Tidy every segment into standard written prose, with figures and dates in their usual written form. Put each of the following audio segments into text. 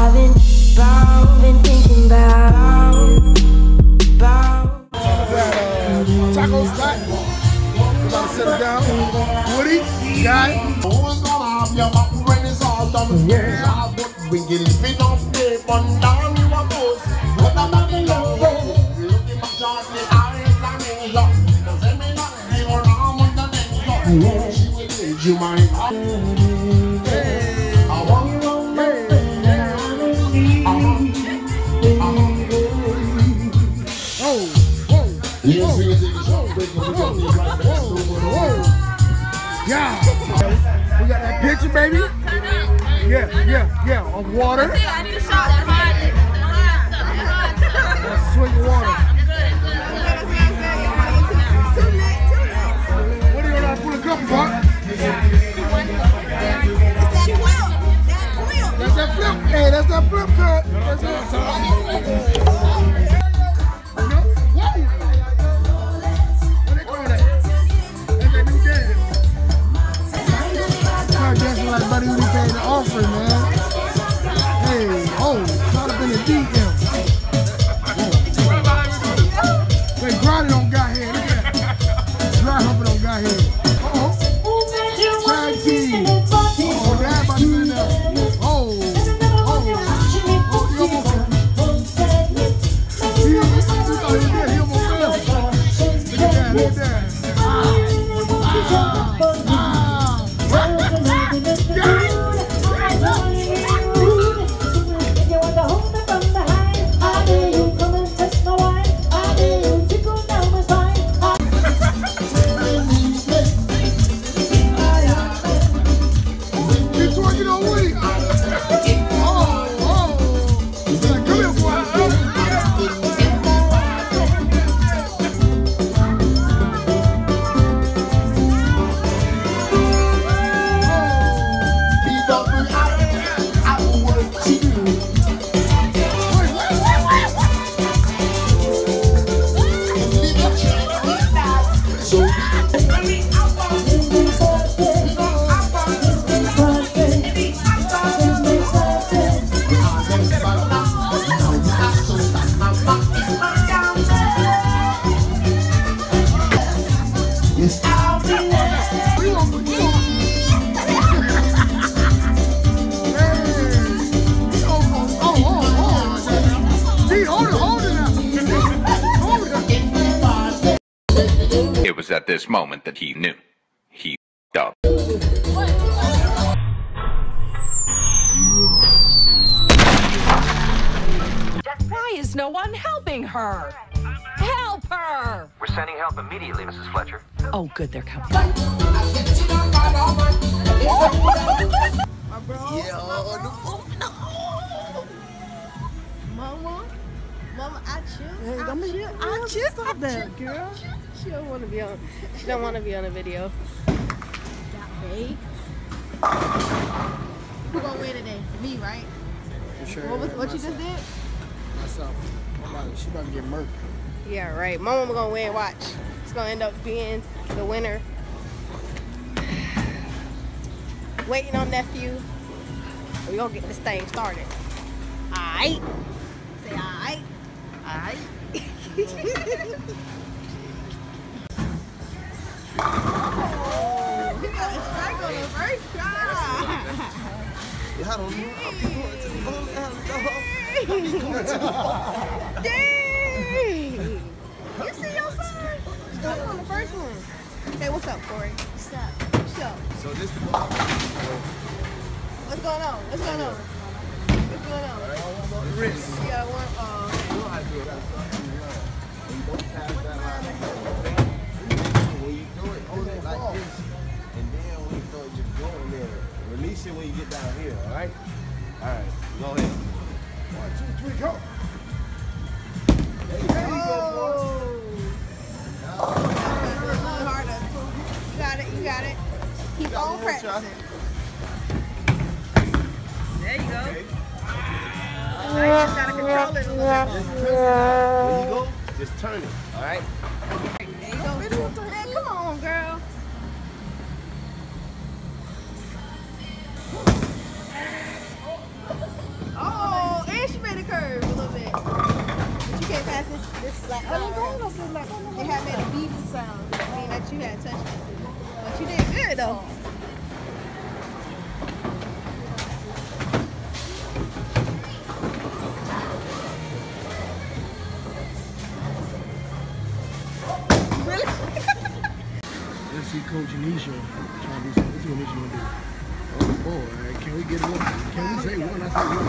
I've been thinking about Taco's got. We're about to set it down. Woody, got it. Yeah. We get living off the one down in my boat. What about the love? Looking back on the eyes and in love. Because I may not hang around with the name of love. She will lead you my yeah, we got that picture, baby. Yeah, of water. I need a shot. That's swig of water. What do you want to put a cup of hot? That's that flip. Hey, that's that flip cup. That's that flip. Everybody who be paying the offering, man. Hey, oh, caught up in the DM. They grinding on God here. Look at that. Dry humping on God here. Uh-oh. Tag team. Oh, that might be in there. Oh, he almost fell. He almost fell. Look at that, look at that. It was at this moment that he knew. He up. Why is no one helping her? Help her! We're sending help immediately, Mrs. Fletcher. Oh, good, they're coming. Mama, I choose. Hey, I choose. Stop that, girl. She don't want to be on. She don't want to be on a video. That big. Who gonna win today? Me, right? For sure. What you just did? Myself. She about to get murked. Yeah, right. My mama gonna win. Watch. It's gonna end up being the winner. Waiting on nephew. We gonna get this thing started. All right. Say all right. Alright. Oh, we got a strike on the first try. I don't know. I'm going to dang! You see your son? Come on the first one. Hey, what's up, Corey? What's up? What's up? So this the ball. What's going on? What's going on? What's going on? Wrist. Yeah, one. When you don't pass that line, when you do it, hold it like this, and then when you throw it, just go in there. Release it when you get down here, all right? All right, go ahead. 1, 2, 3, go. There you go. You got it. Keep on practicing. There you go. Okay. Now you just gotta control it a little bit. When you go, just turn it, all right? There you go. Man, come on, girl. Oh! supposed to like it had made a beep sound. I mean that you had touched it. But you did good though. See Coach Nisha trying to do something. This is what Nisha gonna do. Oh boy, can we get one? Can we say one? I said one.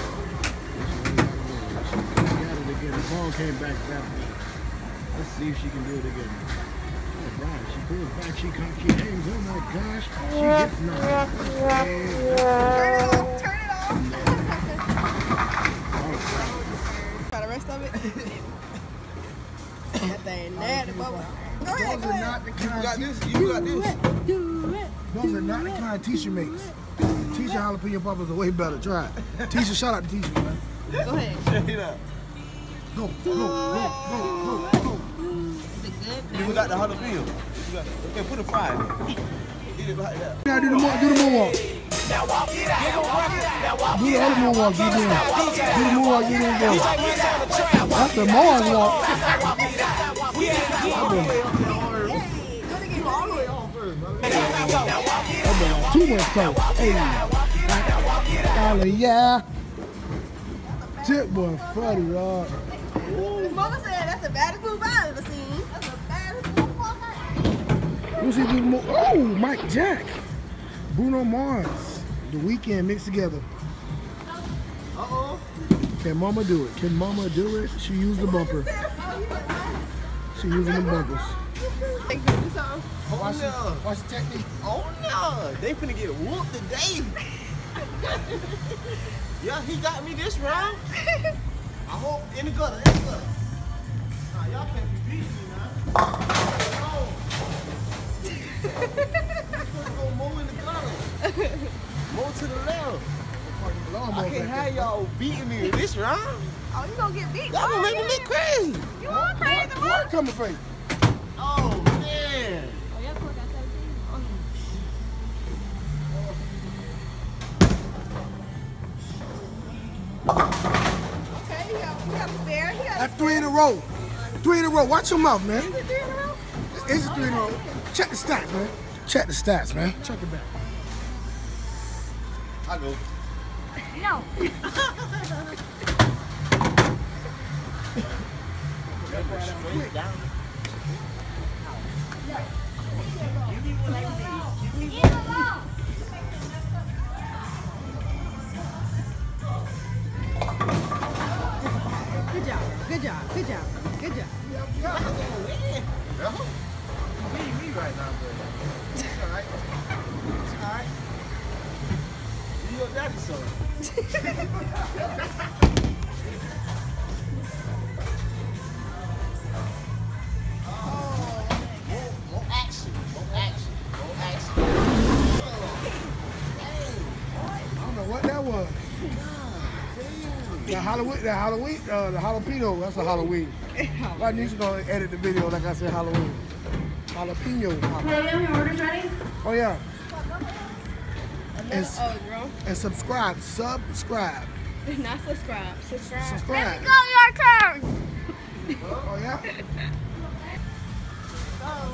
She got it again. The ball came back down. Let's see if she can do it again. Oh wow, she pulls back. She hangs. Oh my gosh. She gets nine. Turn it off. Right. Try the rest of it. That thing there, the bubble. Go ahead, those are not the kind. You got this. You got this. Those are not the kind Tisha makes. Tisha jalapeno bubbles are way better. Try it. Tisha, shout out to Tisha, man. Go ahead. Check it out. Go, go, go, go, go. Is it good? You got the jalapeno. Okay, put a fry in it. Eat it behind that. Now do the moonwalk. Now walk it out. Now walk it out. Do the moonwalk. Get in. Do the moonwalk. Get in. That's the Mars walk. Yeah. Tip boy, funny, dog. Mama said that's the baddest move I've ever seen. That's the baddest move I've ever seen. Oh, Mike Jack. Bruno Mars. The Weeknd mixed together. Uh-oh. Can mama do it? Can mama do it? She used the bumper. Using the bubbles. Oh no! Watch the technique. Oh no! They finna get whooped today. Yeah, he got me this round. I hope in the gutter. Nah, y'all can't be beating me now. Let's go more in the gutter. More to the left. I can't have y'all beating me in this round. Oh, you gonna get beat. Y'all gonna make me look crazy. You all crazy, man. Where coming from you? Oh, man. Oh, y'all got 17. Okay, he got a spare. That's three in a row. Three in a row. Watch your mouth, man. Is it three in a row? It's three in a row. Check the stats, man. Check the stats, man. Check it back. I go. No. Good job. Good job. Good job. Good job. Me right now, all right. All right. You your daddy's son. The jalapeno, that's a Halloween. My niece is going to edit the video like I said Halloween. Jalapeno. William, your order's ready? Oh, yeah. And subscribe. Subscribe. Not subscribe. Subscribe. Subscribe. Let me go, your turn. Oh, yeah? Oh.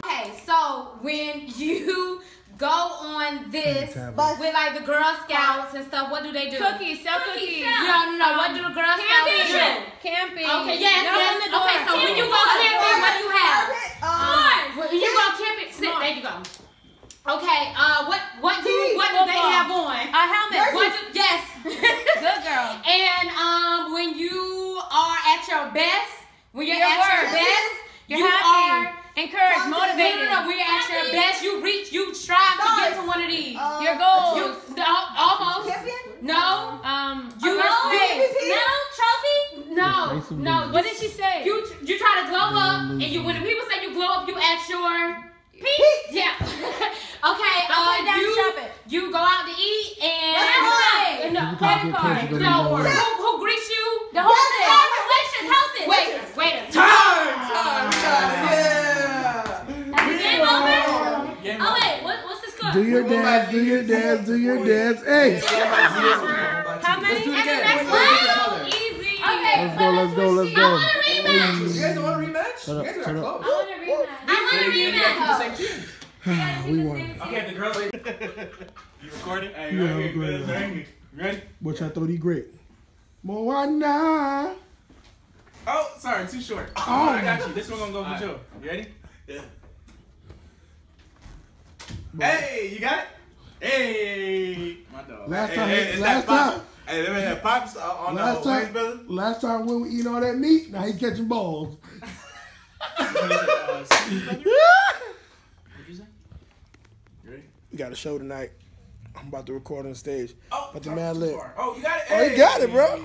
Okay, so when you go on this with like the Girl Scouts and stuff, what do they do? Cookies, sell cookies. No, what do the Girl Scouts do? Camping. Okay, yes. Okay, so when you go camping, what do you have? When you go camping, sit. There you go. Okay, what do they have on? A helmet. Yes. Good girl. And when you are at your best, you're happy. Encourage, motivate. No. We're at your best. You reach, you strive to get to one of these. Your goals. Almost. Champion? No. You medal? Trophy? No. No. What did she say? You try to glow up, and you when the people say you glow up, you at your peak. Yeah. Okay. You You go out to eat and no credit card. No, who greets you? The whole thing. Waiters, houses, waiters, waiters. Turn. Yeah. Game over. Game over. Oh wait, what's this called? Do your dance. Hey. How many? Next one. Easy. Okay. Let's go. I want a rematch. You guys want a rematch? You guys are close. I want a rematch. We won. Okay, the girls. You recording? Hey, yeah, right here. Right. You ready? Which I thought he great. Moana. Oh, sorry, too short. Oh, I got you. This one gonna go for Joe. You ready? Yeah. Hey, you got it? Hey, my dog. Last time. Hey, they had pops on the wings, brother. Last time when we eat all that meat, now he's catching balls. Got a show tonight. I'm about to record on stage. Oh, but the man lit. Oh, you got it. Oh, you got it, bro.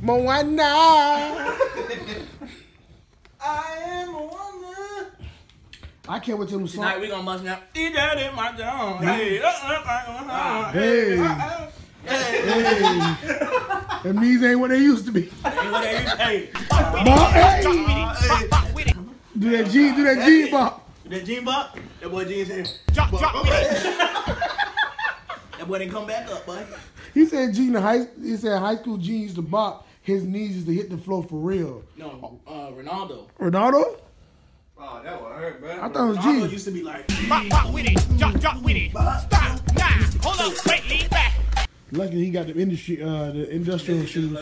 Moana. I am Moana. I can't wait till the song. Tonight we gonna bust now. Eat that in my dome. Hey. Hey. Them knees ain't what they used to be. Hey. Do that G bop. That Gene Buck, that boy Gene's here. Drop me that boy didn't come back up, boy. He said high school Gene used to bop, his knees used to hit the floor for real. No, Ronaldo. Ronaldo? Oh, that one hurt, bro. I thought it was Gene. Ronaldo used to be like, bop with it, drop with it, stop, nah, hold up, wait, lean back. Luckily he got the industrial shoes.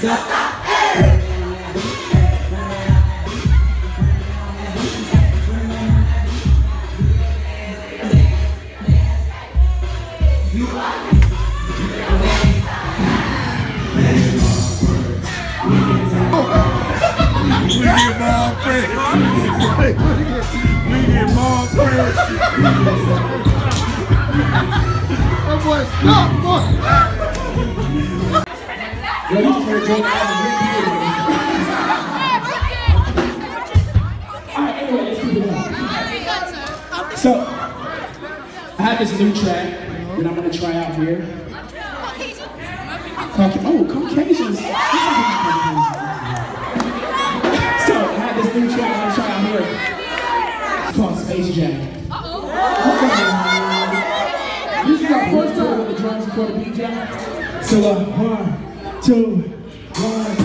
So, I have this new track that I'm going to try out here. Caucasians. So, I have this new track I'm going to try out here. It's called Space Jack. Okay. This is our first time with the drums before the beat, Jack. So, 1, 2, 1.